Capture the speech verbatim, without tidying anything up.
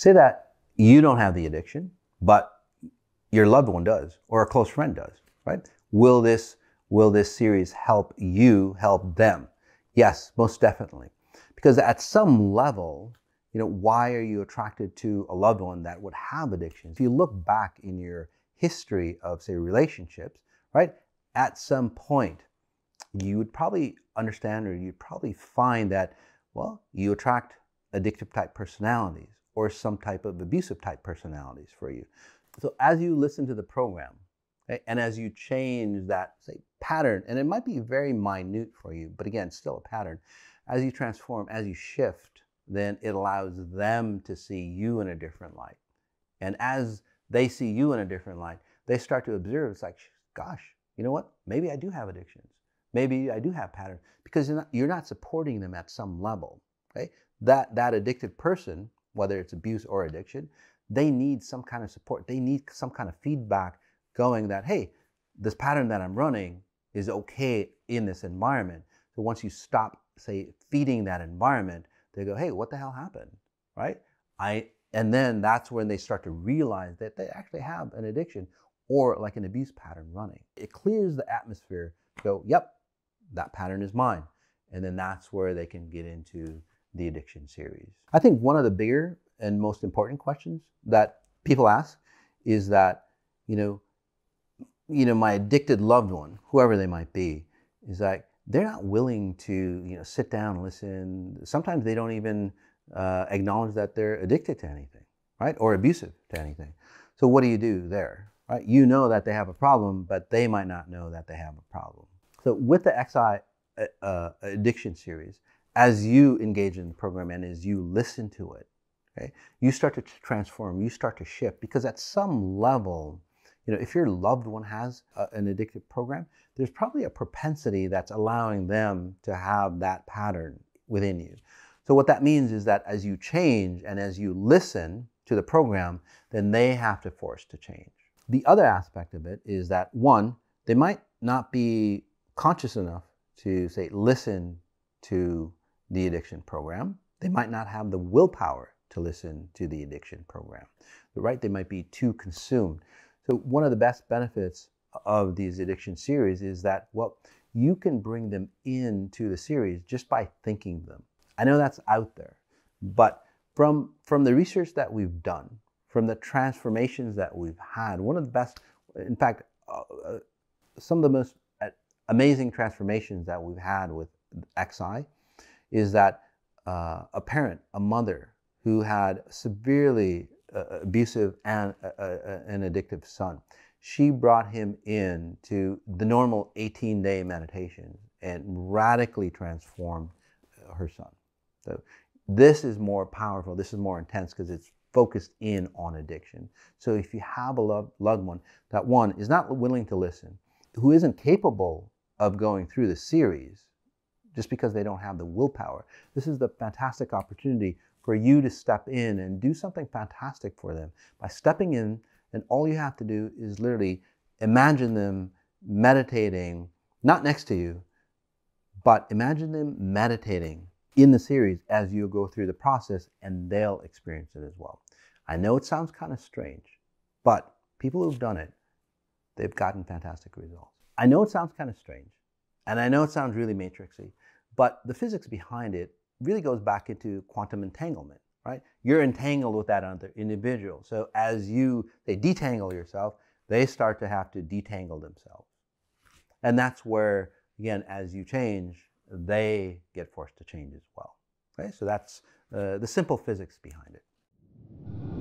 Say that you don't have the addiction, but your loved one does, or a close friend does, right? Will this, will this series help you help them? Yes, most definitely. Because at some level, you know, why are you attracted to a loved one that would have addiction? If you look back in your history of, say, relationships, right, at some point, you would probably understand, or you'd probably find that, well, you attract addictive type personalities or some type of abusive type personalities for you. So as you listen to the program, okay, and as you change that, say, pattern, and it might be very minute for you, but again, still a pattern, as you transform, as you shift, then it allows them to see you in a different light. And as they see you in a different light, they start to observe, it's like, gosh, you know what? Maybe I do have addictions. Maybe I do have patterns, because you're not, you're not supporting them at some level, okay? That, that addicted person, whether it's abuse or addiction, they need some kind of support. They need some kind of feedback going that, hey, this pattern that I'm running is okay in this environment. So once you stop, say, feeding that environment, they go, hey, what the hell happened, right? I, and then that's when they start to realize that they actually have an addiction or like an abuse pattern running. It clears the atmosphere to go, yep, that pattern is mine. And then that's where they can get into the addiction series. I think one of the bigger and most important questions that people ask is that, you know, you know, my addicted loved one, whoever they might be, is like, they're not willing to, you know, sit down and listen. Sometimes they don't even uh, acknowledge that they're addicted to anything, right? Or abusive to anything. So what do you do there, right? You know that they have a problem, but they might not know that they have a problem. So with the X I uh, addiction series, as you engage in the program and as you listen to it, okay, you start to transform, you start to shift, because at some level, you know, if your loved one has a, an addictive program, there's probably a propensity that's allowing them to have that pattern within you. So what that means is that as you change and as you listen to the program, then they have to force to change. The other aspect of it is that, one, they might not be conscious enough to, say, listen to the addiction program. They might not have the willpower to listen to the addiction program, right? They might be too consumed. So one of the best benefits of these addiction series is that, well, you can bring them into the series just by thinking them. I know that's out there, but from, from the research that we've done, from the transformations that we've had, one of the best, in fact, uh, some of the most amazing transformations that we've had with X I is that uh, a parent, a mother, who had severely uh, abusive and uh, uh, an addictive son. She brought him in to the normal eighteen day meditation and radically transformed her son. So this is more powerful, this is more intense, because it's focused in on addiction. So if you have a loved one that, one, is not willing to listen, who isn't capable of going through the series just because they don't have the willpower, this is the fantastic opportunity for you to step in and do something fantastic for them. By stepping in, and all you have to do is literally imagine them meditating, not next to you, but imagine them meditating in the series as you go through the process, and they'll experience it as well. I know it sounds kind of strange, but people who've done it, they've gotten fantastic results. I know it sounds kind of strange, and I know it sounds really matrixy, but the physics behind it really goes back into quantum entanglement, right? You're entangled with that other individual. So as you they detangle yourself, they start to have to detangle themselves. And that's where, again, as you change, they get forced to change as well. Okay? So that's uh, the simple physics behind it.